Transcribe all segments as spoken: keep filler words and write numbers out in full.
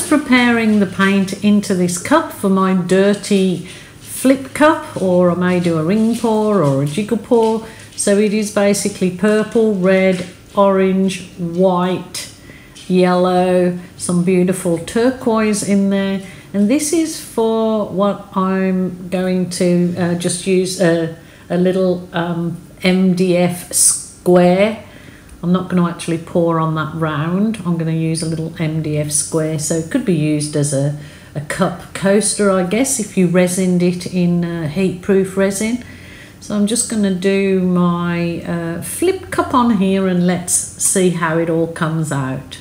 just preparing the paint into this cup for my dirty flip cup, or I may do a ring pour or a jiggle pour. So it is basically purple, red, orange, white, yellow, some beautiful turquoise in there. And this is for what I'm going to uh, just use a, a little um, M D F square. I'm not going to actually pour on that round. I'm going to use a little M D F square. So it could be used as a, a cup coaster, I guess, if you resined it in uh, heat-proof resin. So I'm just going to do my uh, flip cup on here and let's see how it all comes out.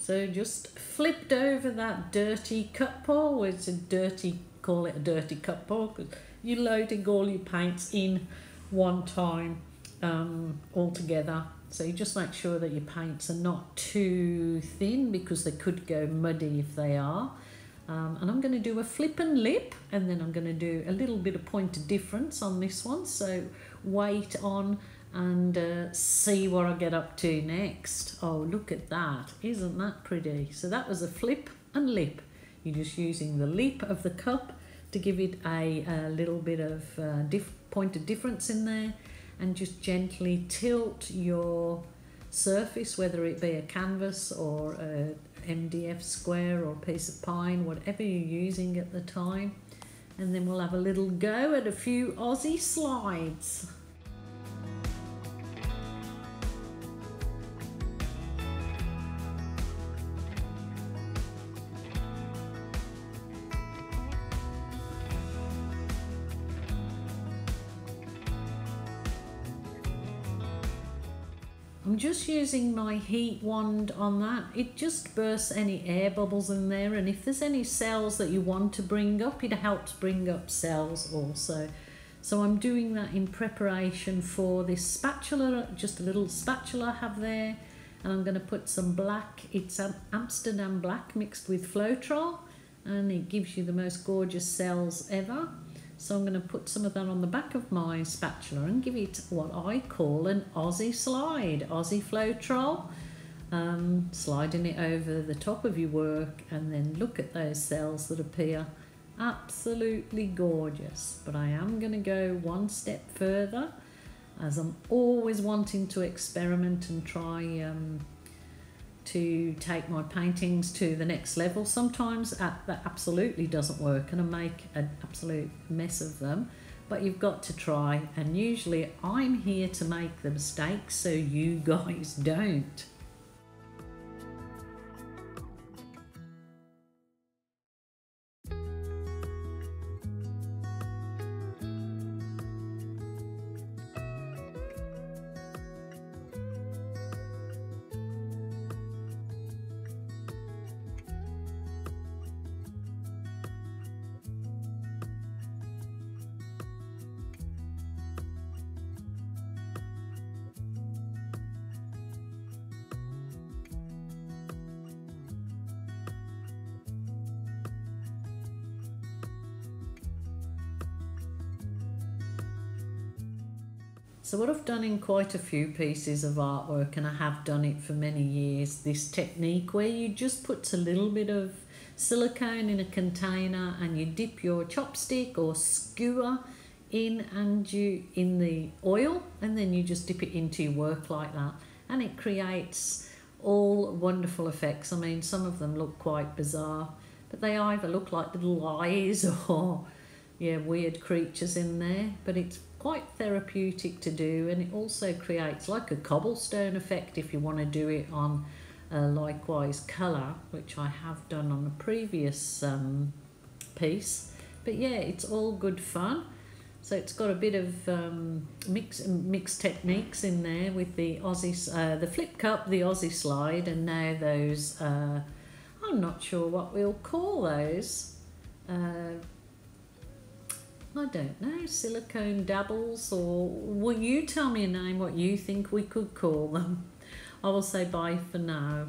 So just flipped over that dirty cup pour, well, it's a dirty, call it a dirty cup pour, because you're loading all your paints in one time um, all together. So you just make sure that your paints are not too thin, because they could go muddy if they are. Um, and I'm going to do a flip and lip, and then I'm going to do a little bit of point of difference on this one. So wait on and uh, see what I get up to next. Oh, look at that. Isn't that pretty? So that was a flip and lip. You're just using the lip of the cup to give it a, a little bit of uh, diff point of difference in there, and just gently tilt your surface, whether it be a canvas or a M D F square or a piece of pine, whatever you're using at the time. And then we'll have a little go at a few Aussie slides. I'm just using my heat wand on that. It just bursts any air bubbles in there, and if there's any cells that you want to bring up, it helps bring up cells also. So I'm doing that in preparation for this spatula, just a little spatula I have there, and I'm going to put some black, it's an Amsterdam black mixed with Floetrol, and it gives you the most gorgeous cells ever. So I'm going to put some of that on the back of my spatula and give it what I call an Aussie slide, Aussie Floetrol. Um, sliding it over the top of your work, and then look at those cells that appear. Absolutely gorgeous. But I am going to go one step further, as I'm always wanting to experiment and try um, to take my paintings to the next level. Sometimes that absolutely doesn't work and I make an absolute mess of them, but you've got to try, and usually I'm here to make the mistakes so you guys don't. So what I've done in quite a few pieces of artwork, and I have done it for many years, this technique where you just put a little bit of silicone in a container and you dip your chopstick or skewer in and you in the oil, and then you just dip it into your work like that, and it creates all wonderful effects. I mean, some of them look quite bizarre, but they either look like little eyes or yeah, weird creatures in there, but it's quite therapeutic to do, and it also creates like a cobblestone effect if you want to do it on a likewise colour, which I have done on a previous um, piece. But yeah, it's all good fun. So it's got a bit of um, mix, mixed techniques in there with the Aussie, uh, the flip cup, the Aussie slide, and now those, uh, I'm not sure what we'll call those, uh, I don't know, silicone dabbles, or will you tell me a name what you think we could call them? I will say bye for now.